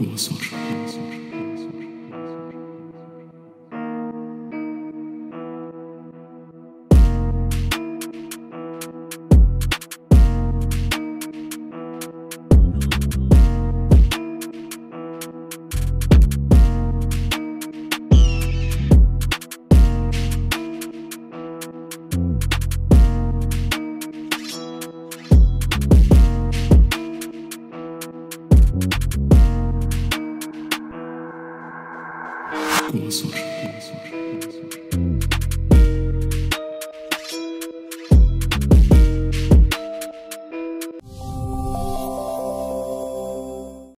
kursor. Kursor.